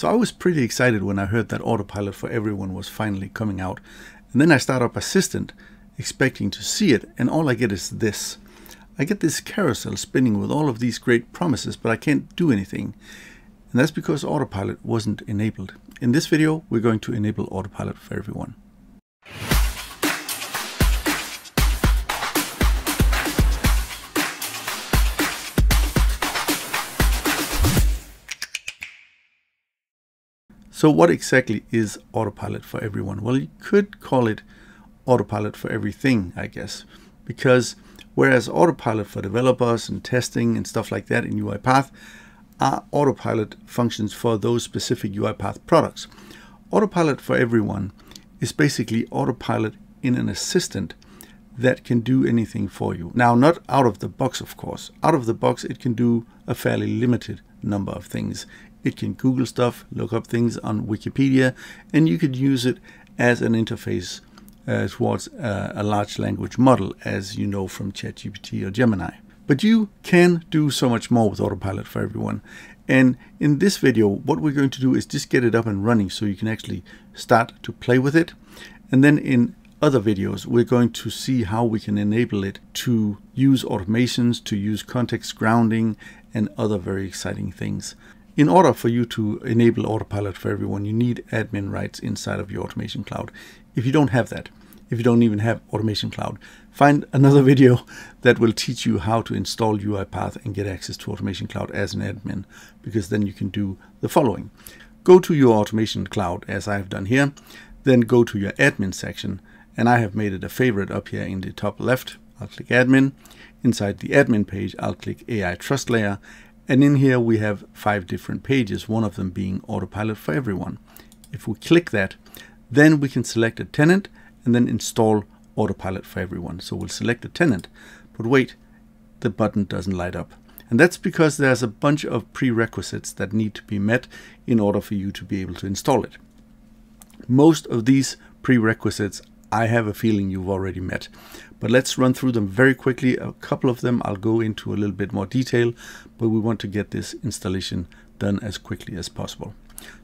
So I was pretty excited when I heard that Autopilot for Everyone was finally coming out. And then I start up Assistant, expecting to see it, and all I get is this. I get this carousel spinning with all of these great promises, but I can't do anything. And that's because Autopilot wasn't enabled. In this video, we're going to enable Autopilot for Everyone. So what exactly is Autopilot for Everyone? Well, you could call it Autopilot for Everything, I guess, because whereas Autopilot for developers and testing and stuff like that in UiPath are Autopilot functions for those specific UiPath products, Autopilot for Everyone is basically Autopilot in an assistant that can do anything for you. Now, not out of the box, of course. Out of the box, it can do a fairly limited number of things. It can Google stuff, look up things on Wikipedia, and you could use it as an interface towards a large language model, as you know from ChatGPT or Gemini. But you can do so much more with Autopilot for Everyone. And in this video, what we're going to do is just get it up and running so you can actually start to play with it. And then in other videos, we're going to see how we can enable it to use automations, to use context grounding, and other very exciting things. In order for you to enable Autopilot for Everyone, you need admin rights inside of your Automation Cloud. If you don't have that, if you don't even have Automation Cloud, find another video that will teach you how to install UiPath and get access to Automation Cloud as an admin, because then you can do the following. Go to your Automation Cloud, as I've done here, then go to your admin section, and I have made it a favorite up here in the top left. I'll click admin. Inside the admin page, I'll click AI Trust Layer. And in here we have 5 different pages, one of them being Autopilot for Everyone. If we click that, then we can select a tenant and then install Autopilot for Everyone. So we'll select a tenant, but wait, the button doesn't light up. And that's because there's a bunch of prerequisites that need to be met in order for you to be able to install it. Most of these prerequisites, I have a feeling you've already met, but let's run through them very quickly. A couple of them I'll go into a little bit more detail, but we want to get this installation done as quickly as possible.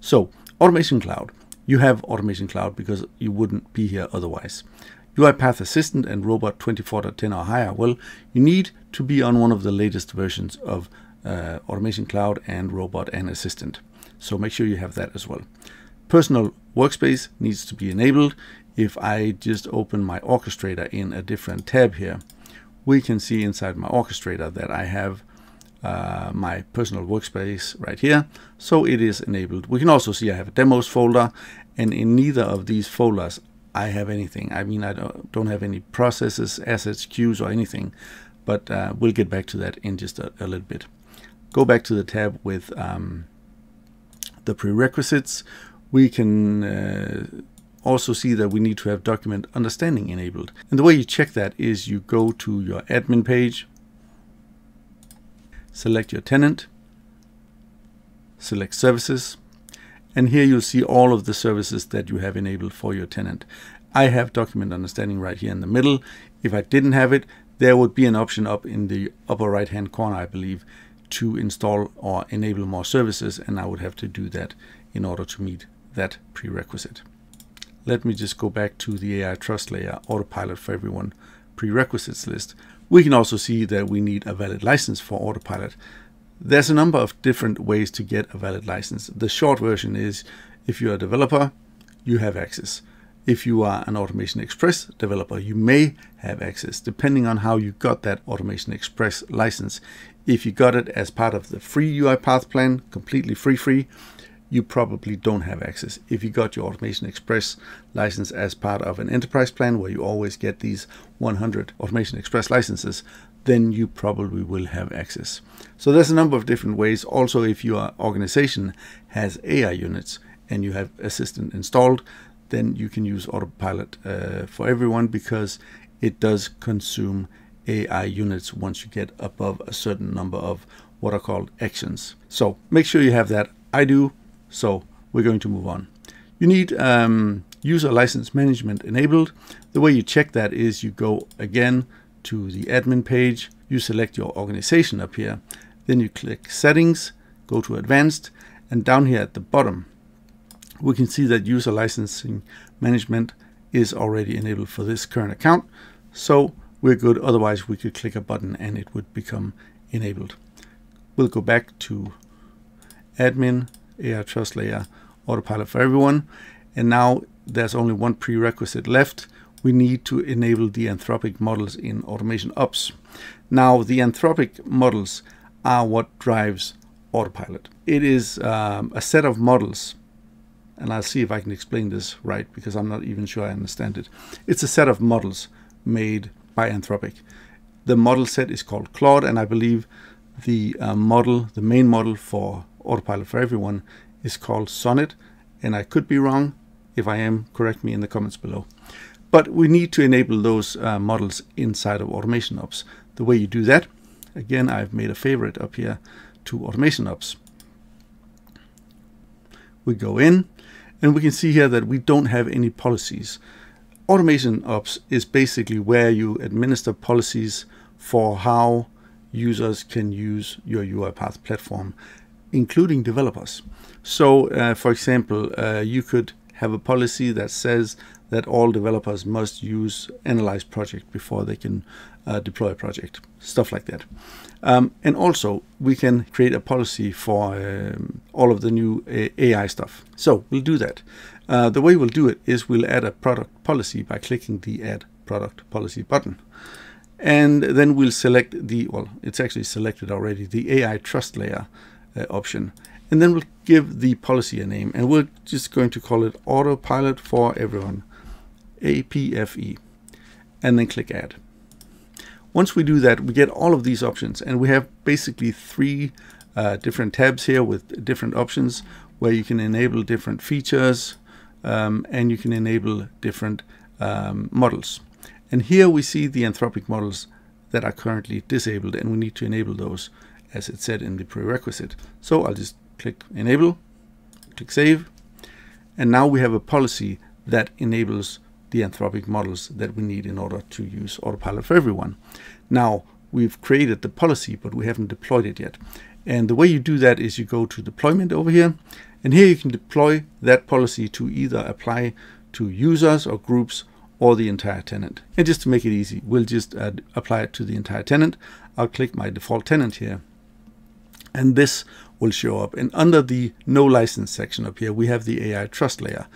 So Automation Cloud, you have Automation Cloud because you wouldn't be here otherwise. UiPath Assistant and Robot 24.10 or higher. Well, you need to be on one of the latest versions of Automation Cloud and Robot and Assistant. So make sure you have that as well. Personal workspace needs to be enabled. If I just open my orchestrator in a different tab here, we can see inside my orchestrator that I have my personal workspace right here. So it is enabled. We can also see I have a demos folder, and in neither of these folders I have anything. I mean, I don't have any processes, assets, queues, or anything, but we'll get back to that in just a little bit. Go back to the tab with the prerequisites. We can also see that we need to have document understanding enabled. And the way you check that is you go to your admin page, select your tenant, select services, and here you'll see all of the services that you have enabled for your tenant. I have document understanding right here in the middle. If I didn't have it, there would be an option up in the upper right hand corner, I believe, to install or enable more services, and I would have to do that in order to meet that prerequisite. Let me just go back to the AI Trust Layer Autopilot for Everyone prerequisites list. We can also see that we need a valid license for Autopilot. There's a number of different ways to get a valid license. The short version is if you're a developer, you have access. If you are an Automation Express developer, you may have access depending on how you got that Automation Express license. If you got it as part of the free UiPath plan, completely free, you probably don't have access. If you got your Automation Express license as part of an enterprise plan where you always get these 100 Automation Express licenses, then you probably will have access. So there's a number of different ways. Also, if your organization has AI units and you have Assistant installed, then you can use Autopilot for Everyone because it does consume AI units once you get above a certain number of what are called actions. So make sure you have that. I do. So we're going to move on. You need user license management enabled. The way you check that is you go again to the admin page, you select your organization up here, then you click settings, go to advanced, And down here at the bottom, we can see that user licensing management is already enabled for this current account. So we're good. Otherwise, we could click a button and it would become enabled. We'll go back to admin, AI Trust Layer, Autopilot for Everyone. And now there's only one prerequisite left. We need to enable the Anthropic models in AutomationOps. Now, the Anthropic models are what drives Autopilot. It is a set of models, and I'll see if I can explain this right, because I'm not even sure I understand it. It's a set of models made by Anthropic. The model set is called Claude, and I believe the main model for Autopilot for Everyone is called Sonnet, and I could be wrong. If I am, correct me in the comments below. But we need to enable those models inside of AutomationOps. The way you do that, again, I've made a favorite up here to AutomationOps. We go in, and we can see here that we don't have any policies. AutomationOps is basically where you administer policies for how users can use your UiPath platform, including developers. So, for example, you could have a policy that says that all developers must analyze project before they can deploy a project, stuff like that. And also, we can create a policy for all of the new AI stuff. So we'll do that. The way we'll do it is we'll add a product policy by clicking the Add Product Policy button. And then we'll select well, it's actually selected already, the AI Trust Layer option. And then we'll give the policy a name, and we're just going to call it Autopilot for Everyone, APFE, and then click Add. Once we do that, we get all of these options, and we have basically three different tabs here with different options where you can enable different features and you can enable different models. And here we see the Anthropic models that are currently disabled, and we need to enable those as it said in the prerequisite. So I'll just click Enable, click Save, and now we have a policy that enables the Anthropic models that we need in order to use Autopilot for Everyone. Now, we've created the policy, but we haven't deployed it yet. And the way you do that is you go to Deployment over here, and here you can deploy that policy to either apply to users or groups or the entire tenant. And just to make it easy, we'll just apply it to the entire tenant. I'll click my default tenant here, and this will show up. And under the No License section up here, we have the AI Trust Layer.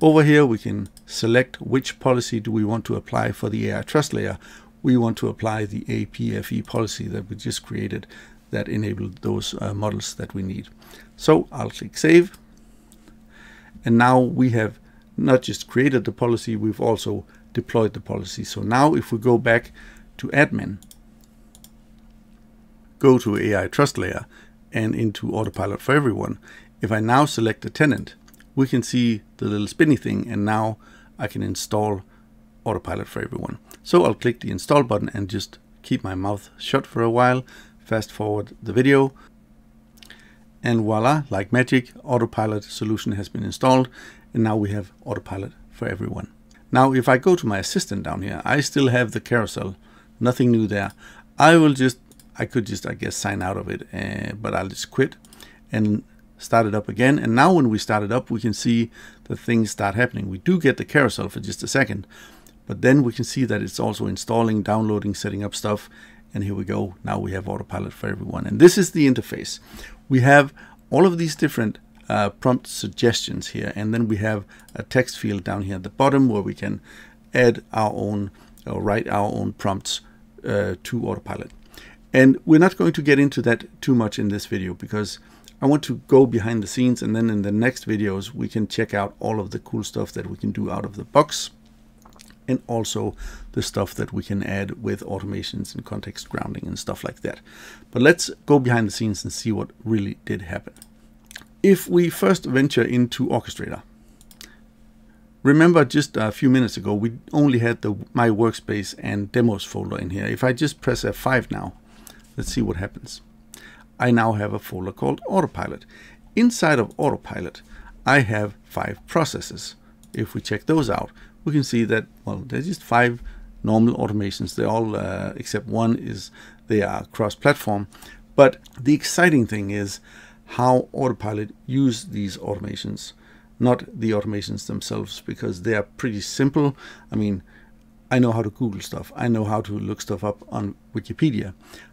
Over here, we can select which policy do we want to apply for the AI Trust Layer. We want to apply the APFE policy that we just created that enabled those models that we need. So I'll click Save. And now we have not just created the policy, we've also deployed the policy. So now if we go back to Admin, go to AI Trust Layer and into Autopilot for Everyone. If I now select a tenant, we can see the little spinny thing, and now I can install Autopilot for Everyone. So I'll click the Install button and just keep my mouth shut for a while, fast forward the video, and voila, like magic, Autopilot solution has been installed, and now we have Autopilot for Everyone. Now, if I go to my assistant down here, I still have the carousel, nothing new there. I could just, I guess, sign out of it, but I'll just quit and start it up again. And now when we start it up, we can see the things start happening. We do get the carousel for just a second, but then we can see that it's also installing, downloading, setting up stuff. And here we go. Now we have Autopilot for Everyone. And this is the interface. We have all of these different prompt suggestions here. And then we have a text field down here at the bottom where we can add our own or write our own prompts to Autopilot. And we're not going to get into that too much in this video because I want to go behind the scenes, and then in the next videos we can check out all of the cool stuff that we can do out of the box, and also the stuff that we can add with automations and context grounding and stuff like that. But let's go behind the scenes and see what really did happen. If we first venture into Orchestrator, remember just a few minutes ago we only had the My Workspace and Demos folder in here. If I just press F5 now, let's see what happens. I now have a folder called Autopilot. Inside of Autopilot, I have 5 processes. If we check those out, we can see that, well, there's just 5 normal automations. They all, except one, they are cross-platform. But the exciting thing is how Autopilot uses these automations, not the automations themselves, because they are pretty simple. I mean, I know how to Google stuff. I know how to look stuff up on Wikipedia,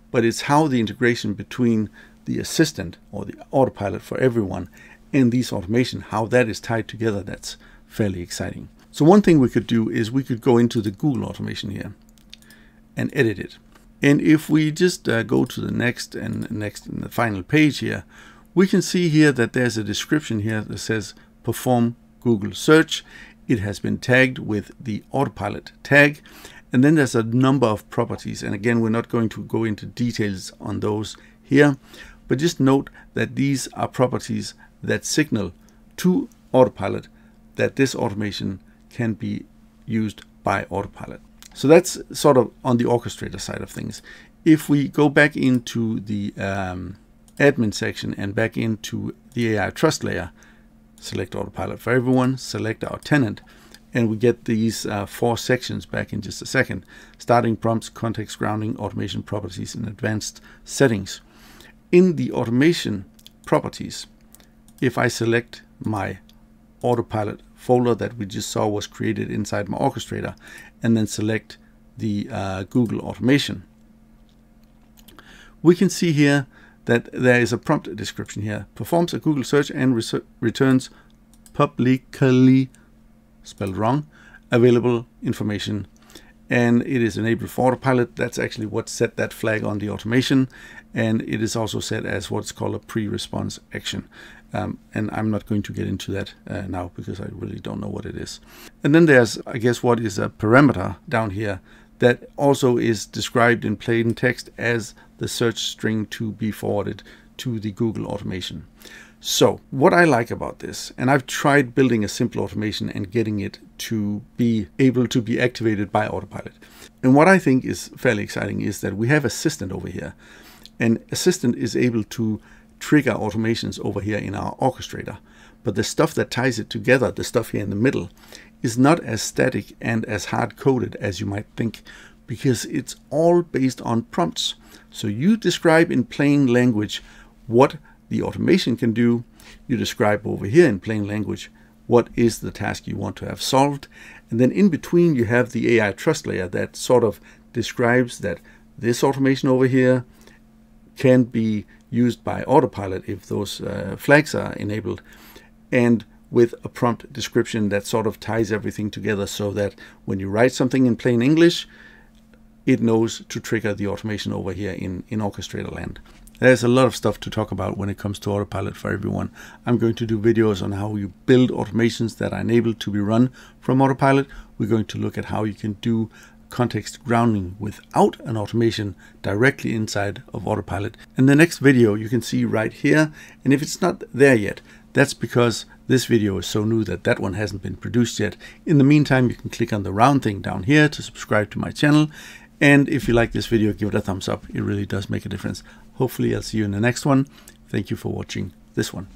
but it's how the integration between the assistant or the Autopilot for Everyone and these automation, how that is tied together, that's fairly exciting. So one thing we could do is we could go into the Google automation here and edit it. And if we just go to the next and the final page here, we can see here that there's a description here that says perform Google search. It has been tagged with the Autopilot tag. And then there's a number of properties. And again, we're not going to go into details on those here, but just note that these are properties that signal to Autopilot that this automation can be used by Autopilot. So that's sort of on the orchestrator side of things. If we go back into the admin section and back into the AI Trust Layer, select Autopilot for Everyone, select our tenant, and we get these four sections back in just a second. Starting prompts, context grounding, automation properties, and advanced settings. In the automation properties, if I select my Autopilot folder that we just saw was created inside my orchestrator, and then select the Google automation, we can see here that there is a prompt description here. Performs a Google search and returns publicly, spelled wrong, available information. And it is enabled for Autopilot. That's actually what set that flag on the automation. And it is also set as what's called a pre-response action. And I'm not going to get into that now because I really don't know what it is. And then there's, I guess, what is a parameter down here that also is described in plain text as the search string to be forwarded to the Google automation. So what I like about this, and I've tried building a simple automation and getting it to be able to be activated by Autopilot. And what I think is fairly exciting is that we have Assistant over here. And Assistant is able to trigger automations over here in our orchestrator. But the stuff that ties it together, the stuff here in the middle, is not as static and as hard-coded as you might think, because it's all based on prompts. So you describe in plain language what the automation can do. You describe over here in plain language what is the task you want to have solved, and then in between you have the AI Trust Layer that sort of describes that this automation over here can be used by Autopilot if those flags are enabled, and with a prompt description that sort of ties everything together so that when you write something in plain English, it knows to trigger the automation over here in orchestrator land. There's a lot of stuff to talk about when it comes to Autopilot for Everyone. I'm going to do videos on how you build automations that are enabled to be run from Autopilot. We're going to look at how you can do context grounding without an automation directly inside of Autopilot. And the next video you can see right here. And if it's not there yet, that's because this video is so new that that one hasn't been produced yet. In the meantime, you can click on the round thing down here to subscribe to my channel. And if you like this video, give it a thumbs up. It really does make a difference. Hopefully, I'll see you in the next one. Thank you for watching this one.